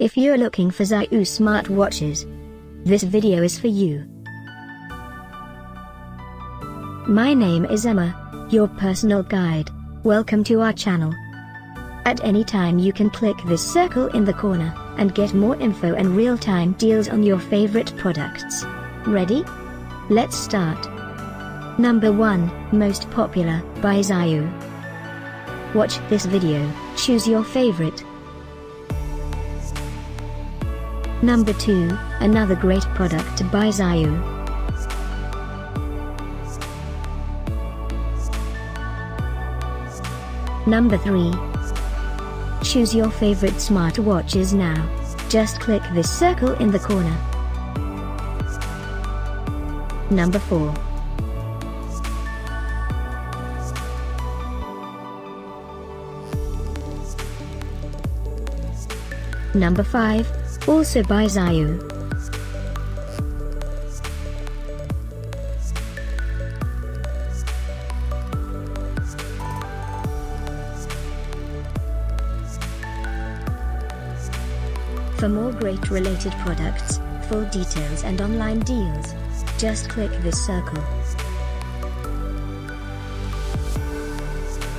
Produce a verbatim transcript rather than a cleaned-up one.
If you're looking for ZYooh smartwatches, this video is for you. My name is Emma, your personal guide. Welcome to our channel. At any time you can click this circle in the corner, and get more info and real-time deals on your favorite products. Ready? Let's start. Number one, Most Popular, by ZYooh. Watch this video, choose your favorite. Number two, Another Great Product by ZYooh. Number three. Choose your favorite smartwatches now. Just click this circle in the corner. Number four. Number five. Also by ZYooh. For more great related products, full details and online deals, just click this circle.